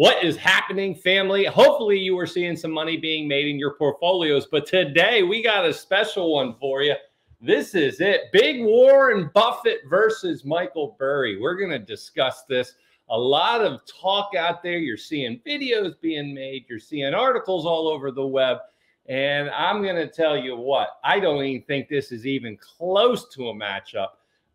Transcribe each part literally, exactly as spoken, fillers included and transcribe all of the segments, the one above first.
What is happening, family? Hopefully you are seeing some money being made in your portfolios, but today we got a special one for you. This is it. Big Warren Buffett versus Michael Burry. We're going to discuss this. A lot of talk out there. You're seeing videos being made. You're seeing articles all over the web. And I'm going to tell you what, I don't even think this is even close to a matchup.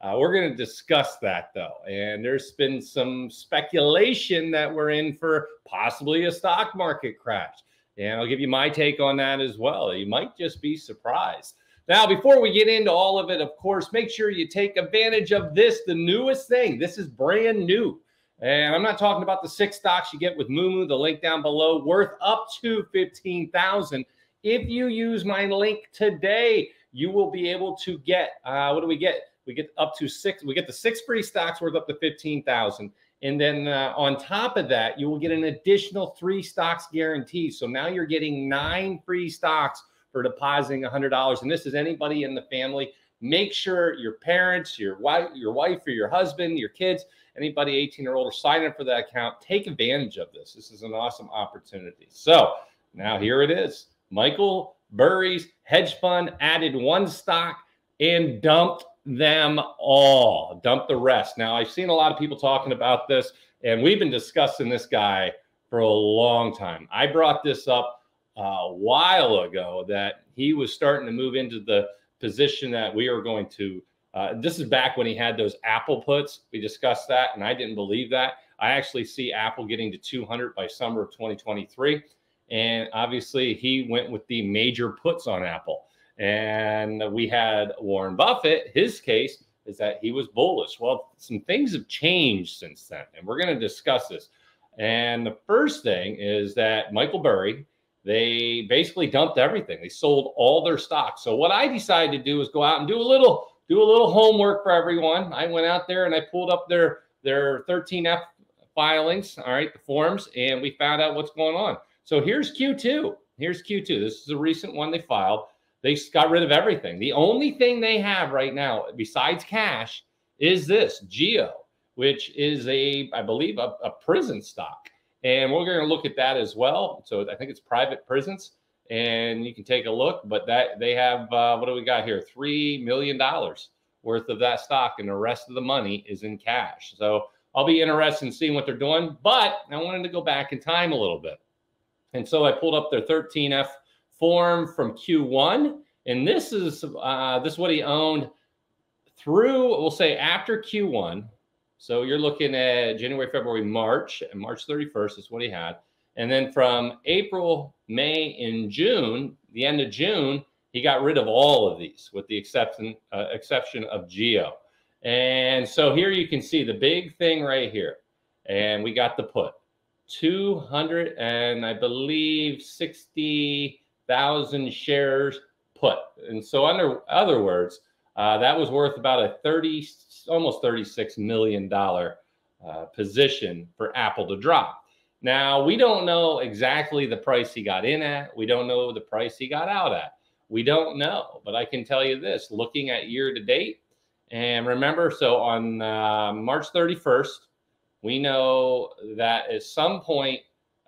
Uh, we're going to discuss that, though. And there's been some speculation that we're in for possibly a stock market crash. And I'll give you my take on that as well. You might just be surprised. Now, before we get into all of it, of course, make sure you take advantage of this, the newest thing. This is brand new. And I'm not talking about the six stocks you get with Moomoo, the link down below, worth up to fifteen thousand dollars. If you use my link today, you will be able to get, uh, what do we get? We get up to six, we get the six free stocks worth up to fifteen thousand dollars. And then uh, on top of that, you will get an additional three stocks guarantee. So now you're getting nine free stocks for depositing one hundred dollars. And this is anybody in the family. Make sure your parents, your wife, your wife or your husband, your kids, anybody eighteen or older, sign up for that account. Take advantage of this. This is an awesome opportunity. So now here it is. Michael Burry's hedge fund added one stock and dumped them all. Dumped the rest. Now, I've seen a lot of people talking about this, and we've been discussing this guy for a long time. I brought this up a while ago that he was starting to move into the position that we are going to, uh, this is back when he had those Apple puts. We discussed that, and I didn't believe that. I actually see Apple getting to two hundred by summer of twenty twenty-three. And obviously he went with the major puts on Apple. And we had Warren Buffett. His case is that he was bullish. Well, some things have changed since then, and we're going to discuss this. And the first thing is that Michael Burry, they basically dumped everything. They sold all their stocks. So what I decided to do is go out and do a little, do a little homework for everyone. I went out there and I pulled up their, their thirteen F filings, all right, the forms, and we found out what's going on. So here's Q two. Here's Q two. This is a recent one they filed. They got rid of everything. The only thing they have right now, besides cash, is this GEO, which is a, I believe, a, a prison stock. And we're going to look at that as well. So I think it's private prisons, and you can take a look. But that they have, uh, what do we got here? three million dollars worth of that stock, and the rest of the money is in cash. So I'll be interested in seeing what they're doing. But I wanted to go back in time a little bit. And so I pulled up their thirteen F form from Q one. And this is, uh, this is what he owned through, we'll say, after Q one. So you're looking at January, February, March, and March thirty-first is what he had. And then from April, May, and June, the end of June, he got rid of all of these with the exception, uh, exception of GEO. And so here you can see the big thing right here. And we got the put. two hundred and I believe sixty thousand shares put. And so under other words, Uh, that was worth about a thirty, almost thirty-six million dollars uh, position for Apple to drop. Now, we don't know exactly the price he got in at. We don't know the price he got out at. We don't know. But I can tell you this, looking at year to date, and remember, so on uh, March thirty-first, we know that at some point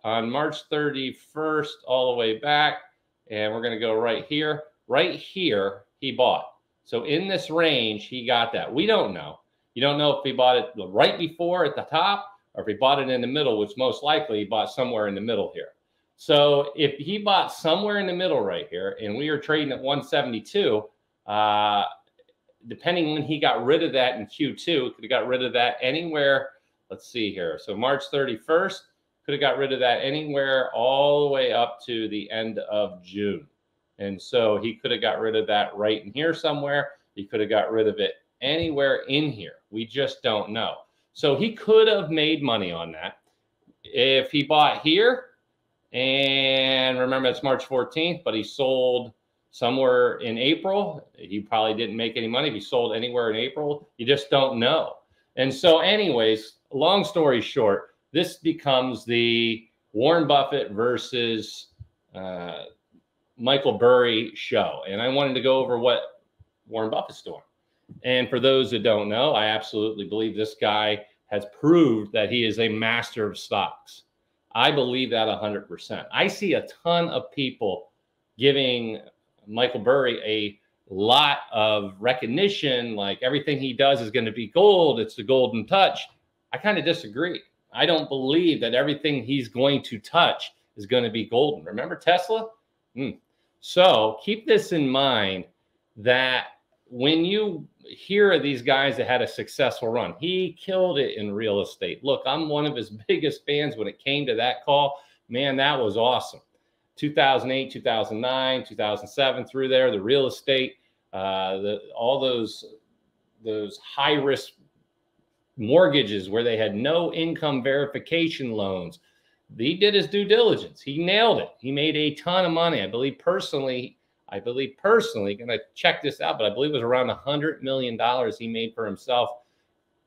on March thirty-first all the way back, and we're going to go right here, right here, he bought. So in this range, he got that. We don't know. You don't know if he bought it right before at the top or if he bought it in the middle, which most likely he bought somewhere in the middle here. So if he bought somewhere in the middle right here, and we are trading at one seventy-two, uh, depending when he got rid of that in Q two, could have got rid of that anywhere. Let's see here. So March thirty-first, could have got rid of that anywhere all the way up to the end of June. And so he could have got rid of that right in here somewhere. He could have got rid of it anywhere in here. We just don't know. So he could have made money on that. If he bought here, and remember it's March fourteenth, but he sold somewhere in April, he probably didn't make any money. If he sold anywhere in April, you just don't know. And so anyways, long story short, this becomes the Warren Buffett versus uh, Michael Burry show. And I wanted to go over what Warren Buffett's doing. And for those who don't know, I absolutely believe this guy has proved that he is a master of stocks. I believe that one hundred percent. I see a ton of people giving Michael Burry a lot of recognition, like everything he does is going to be gold. It's the golden touch. I kind of disagree. I don't believe that everything he's going to touch is going to be golden. Remember Tesla? Mm. So keep this in mind, that when you hear these guys that had a successful run, he killed it in real estate. Look, I'm one of his biggest fans when it came to that call. Man, that was awesome. two thousand eight, two thousand nine, two thousand seven, through there, the real estate, uh, the, all those, those high-risk mortgages where they had no income verification loans. He did his due diligence. He nailed it. He made a ton of money. I believe personally, I believe personally, going to check this out, but I believe it was around one hundred million dollars he made for himself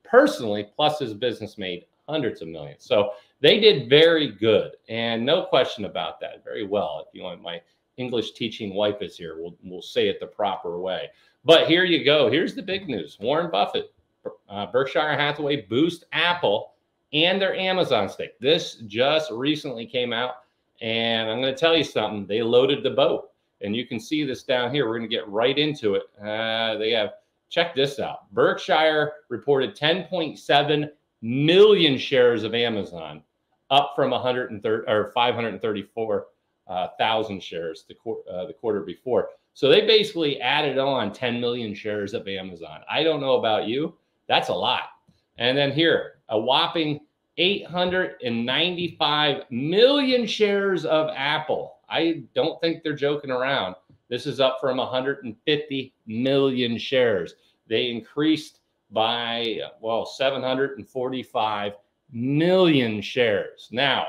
personally, plus his business made hundreds of millions. So they did very good, and no question about that. Very well. If you want, my English teaching wife is here. We'll, we'll say it the proper way. But here you go. Here's the big news. Warren Buffett, uh, Berkshire Hathaway boost Apple and their Amazon stake. This just recently came out, and I'm going to tell you something. They loaded the boat, and you can see this down here. We're going to get right into it. Uh, they have, check this out. Berkshire reported ten point seven million shares of Amazon, up from one hundred thirty or five hundred thirty-four thousand uh, shares the, qu uh, the quarter before. So they basically added on ten million shares of Amazon. I don't know about you. That's a lot. And then here, a whopping eight hundred ninety-five million shares of Apple. I don't think they're joking around. This is up from one hundred fifty million shares. They increased by, well, seven hundred forty-five million shares. Now,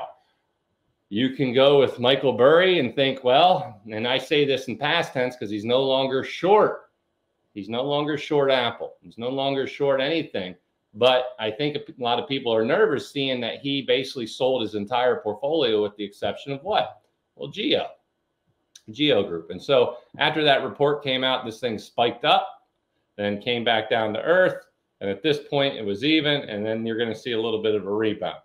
you can go with Michael Burry and think, well, and I say this in past tense because he's no longer short. He's no longer short Apple. He's no longer short anything. But I think a lot of people are nervous seeing that he basically sold his entire portfolio with the exception of what? Well, GEO, GEO Group. And so after that report came out, this thing spiked up, then came back down to earth. And at this point, it was even, and then you're going to see a little bit of a rebound.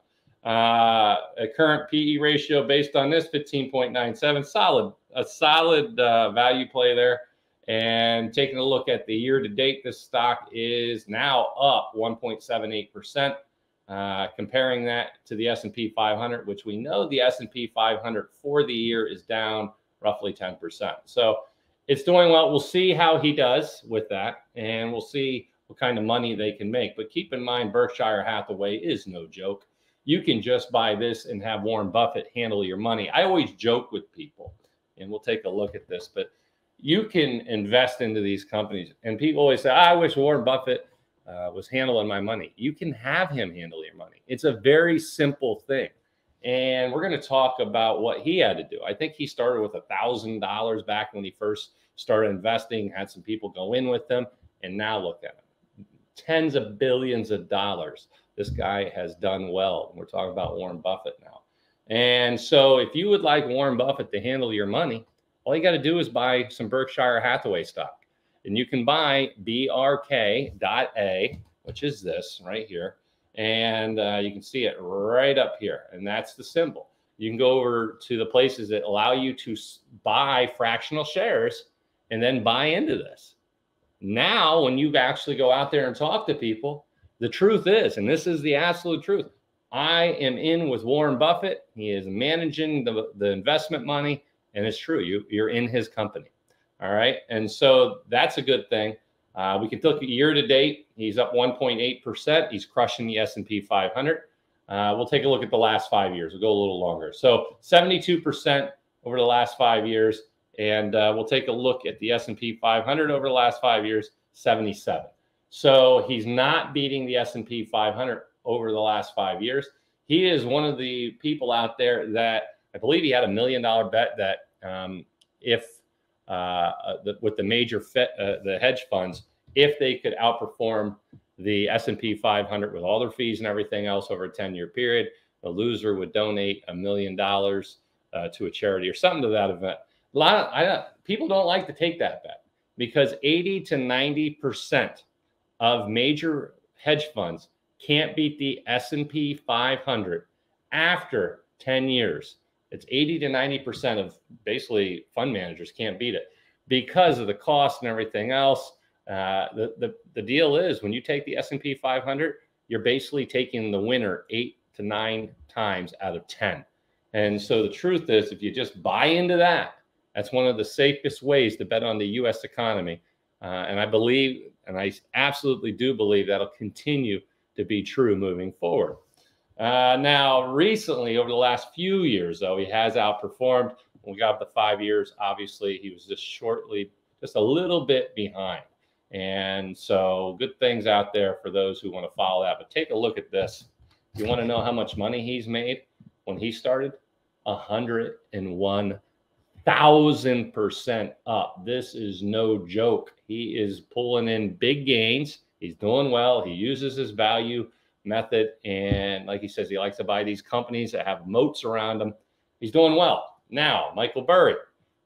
Uh, a current P E ratio based on this, fifteen point nine seven, solid, a solid uh, value play there. And taking a look at the year-to-date, this stock is now up one point seven eight percent. Uh, comparing that to the S and P five hundred, which we know the S and P five hundred for the year is down roughly ten percent. So it's doing well. We'll see how he does with that, and we'll see what kind of money they can make. But keep in mind, Berkshire Hathaway is no joke. You can just buy this and have Warren Buffett handle your money. I always joke with people, and we'll take a look at this, but you can invest into these companies. And people always say, I wish Warren Buffett uh, was handling my money. You can have him handle your money. It's a very simple thing. And we're going to talk about what he had to do. I think he started with one thousand dollars back when he first started investing, had some people go in with him, and now look at him. Tens of billions of dollars. This guy has done well. We're talking about Warren Buffett now. And so if you would like Warren Buffett to handle your money, all you got to do is buy some Berkshire Hathaway stock, and you can buy B R K A, which is this right here. And uh, you can see it right up here. And that's the symbol. You can go over to the places that allow you to buy fractional shares and then buy into this. Now, when you actually go out there and talk to people, the truth is, and this is the absolute truth, I am in with Warren Buffett. He is managing the, the investment money. And it's true. You, you're in his company. All right. And so that's a good thing. Uh, we can look at year to date. He's up one point eight percent. He's crushing the S and P five hundred. Uh, we'll take a look at the last five years. We'll go a little longer. So seventy-two percent over the last five years. And uh, we'll take a look at the S and P five hundred over the last five years, seventy-seven. So he's not beating the S and P five hundred over the last five years. He is one of the people out there that, I believe he had a million dollar bet that um, if uh, the, with the major fit, uh, the hedge funds, if they could outperform the S and P five hundred with all their fees and everything else over a ten year period, the loser would donate a million dollars uh, to a charity or something to that event. A lot of I don't, people don't like to take that bet because eighty to ninety percent of major hedge funds can't beat the S and P five hundred after ten years. It's eighty to ninety percent of basically fund managers can't beat it because of the cost and everything else. Uh, the, the, the deal is when you take the S and P five hundred, you're basically taking the winner eight to nine times out of ten. And so the truth is, if you just buy into that, that's one of the safest ways to bet on the U S economy. Uh, and I believe, and I absolutely do believe that'll continue to be true moving forward. Uh, now, recently, over the last few years, though, he has outperformed. When we got up to five years, obviously, he was just shortly, just a little bit behind. And so good things out there for those who want to follow that. But take a look at this. You want to know how much money he's made when he started? one hundred one thousand percent up. This is no joke. He is pulling in big gains. He's doing well. He uses his value method. And like he says, he likes to buy these companies that have moats around them. He's doing well. Now, Michael Burry.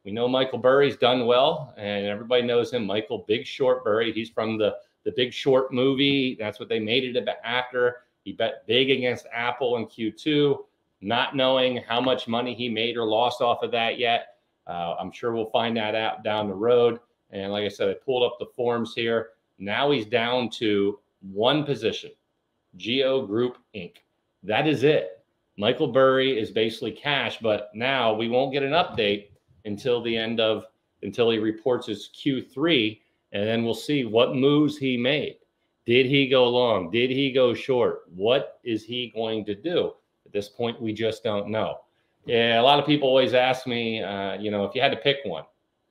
We know Michael Burry's done well, and everybody knows him, Michael Big Short Burry. He's from the, the Big Short movie. That's what they made it after. He bet big against Apple in Q two, not knowing how much money he made or lost off of that yet. Uh, I'm sure we'll find that out down the road. And like I said, I pulled up the forms here. Now he's down to one position, G E O Group Incorporated. That is it. Michael Burry is basically cash, but now we won't get an update until the end of, until he reports his Q three, and then we'll see what moves he made. Did he go long? Did he go short? What is he going to do? At this point, we just don't know. Yeah, a lot of people always ask me, uh, you know, if you had to pick one,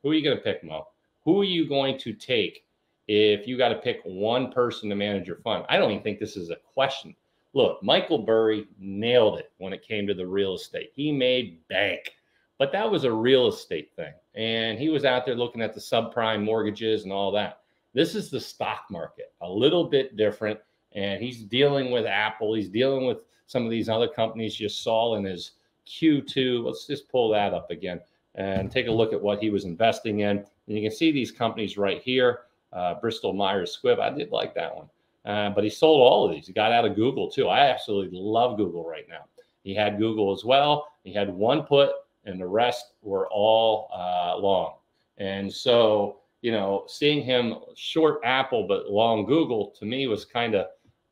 who are you going to pick, Mo? Who are you going to take if you got to pick one person to manage your fund? I don't even think this is a question. Look, Michael Burry nailed it when it came to the real estate. He made bank. But that was a real estate thing. And he was out there looking at the subprime mortgages and all that. This is the stock market, a little bit different. And he's dealing with Apple. He's dealing with some of these other companies you saw in his Q two. Let's just pull that up again and take a look at what he was investing in. And you can see these companies right here, uh, Bristol Myers Squibb. I did like that one. Uh, but he sold all of these. He got out of Google, too. I absolutely love Google right now. He had Google as well. He had one put. And the rest were all uh, long. And so, you know, seeing him short Apple but long Google, to me, was kind of,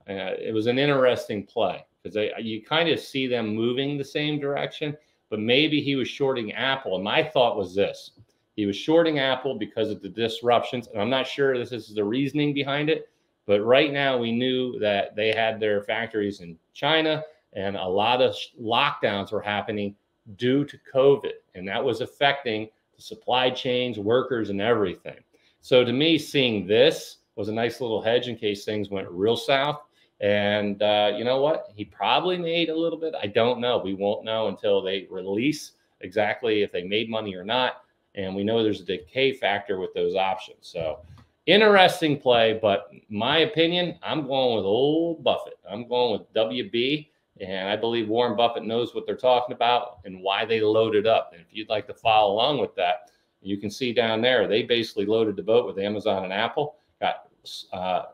uh, it was an interesting play. Because you kind of see them moving the same direction, but maybe he was shorting Apple. And my thought was this. He was shorting Apple because of the disruptions. And I'm not sure this is the reasoning behind it. But right now, we knew that they had their factories in China, and a lot of lockdowns were happening due to COVID, and that was affecting the supply chains, workers, and everything. So to me, seeing this was a nice little hedge in case things went real south. And uh, you know what? He probably made a little bit. I don't know. We won't know until they release exactly if they made money or not. And we know there's a decay factor with those options. So interesting play, but my opinion, I'm going with old Buffett. I'm going with W B. And I believe Warren Buffett knows what they're talking about and why they loaded up. And if you'd like to follow along with that, you can see down there, they basically loaded the boat with Amazon and Apple, got uh,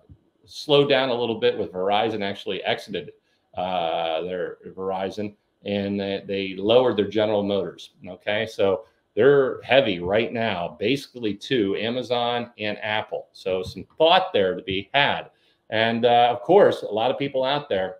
slowed down a little bit with Verizon, actually exited uh, their Verizon, and they, they lowered their General Motors. Okay, so they're heavy right now, basically to Amazon and Apple. So some thought there to be had. And uh, of course, a lot of people out there,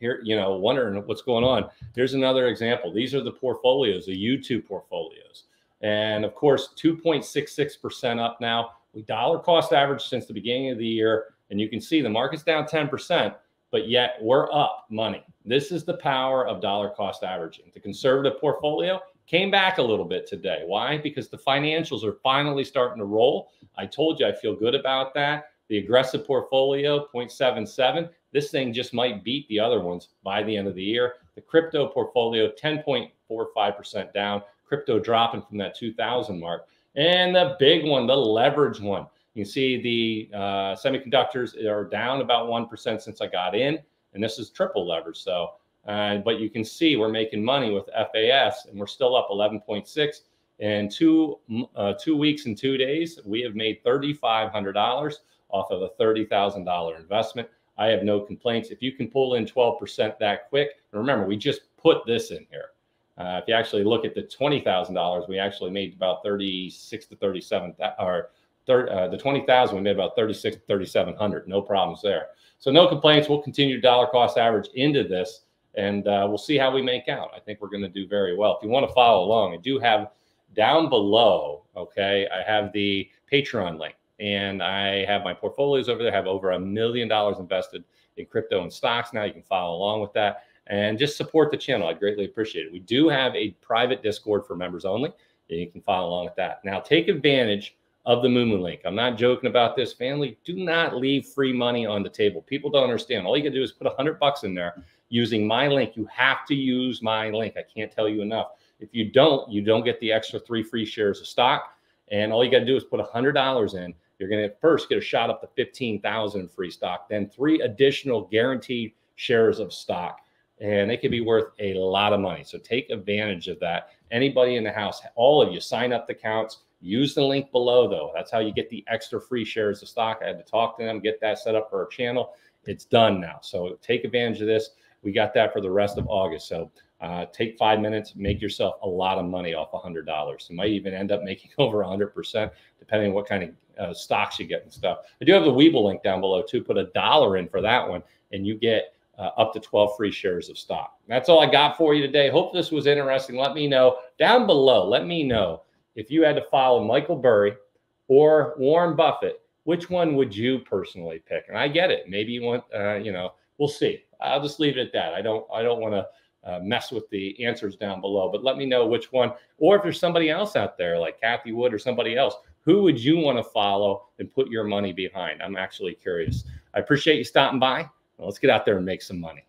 here, you know, wondering what's going on. Here's another example. These are the portfolios, the YouTube portfolios. And of course, two point six six percent up now. We dollar cost average since the beginning of the year. And you can see the market's down ten percent, but yet we're up money. This is the power of dollar cost averaging. The conservative portfolio came back a little bit today. Why? Because the financials are finally starting to roll. I told you I feel good about that. The aggressive portfolio, zero point seven seven. This thing just might beat the other ones by the end of the year. The crypto portfolio, ten point four five percent down. Crypto dropping from that two thousand mark. And the big one, the leverage one. You can see the uh, semiconductors are down about one percent since I got in. And this is triple leverage. So, uh, but you can see we're making money with F A S, and we're still up eleven point six. And two, uh, two weeks and two days, we have made thirty-five hundred dollars off of a thirty thousand dollar investment. I have no complaints. If you can pull in twelve percent that quick, and remember, we just put this in here. Uh, if you actually look at the twenty thousand dollars, we actually made about thirty-six to thirty-seven, or thirty, uh, the twenty thousand, we made about thirty-six to thirty-seven hundred. No problems there. So no complaints. We'll continue to dollar cost average into this, and uh, we'll see how we make out. I think we're going to do very well. If you want to follow along, I do have down below, okay, I have the Patreon link, and I have my portfolios over there. I have over a million dollars invested in crypto and stocks. Now you can follow along with that and just support the channel. I'd greatly appreciate it. We do have a private Discord for members only, and you can follow along with that. Now take advantage of the Moomoo link. I'm not joking about this, family. Do not leave free money on the table. People don't understand. All you can do is put a hundred bucks in there using my link. You have to use my link. I can't tell you enough. If you don't, you don't get the extra three free shares of stock. And all you got to do is put a hundred dollars in. You're going to first get a shot up to fifteen thousand in free stock, then three additional guaranteed shares of stock, and they could be worth a lot of money. So take advantage of that. Anybody in the house, all of you, sign up the accounts, use the link below though. That's how you get the extra free shares of stock. I had to talk to them, get that set up for our channel. It's done now. So take advantage of this. We got that for the rest of August. So uh, take five minutes, make yourself a lot of money off one hundred dollars. You might even end up making over one hundred percent, depending on what kind of uh, stocks you get and stuff. I do have the Webull link down below too. Put a dollar in for that one, and you get uh, up to twelve free shares of stock. That's all I got for you today. Hope this was interesting. Let me know down below. Let me know if you had to follow Michael Burry or Warren Buffett, which one would you personally pick? And I get it. Maybe you want, uh, you know, we'll see. I'll just leave it at that. I don't, I don't want to uh, mess with the answers down below, but let me know which one, or if there's somebody else out there like Kathy Wood or somebody else, who would you want to follow and put your money behind? I'm actually curious. I appreciate you stopping by. Well, let's get out there and make some money.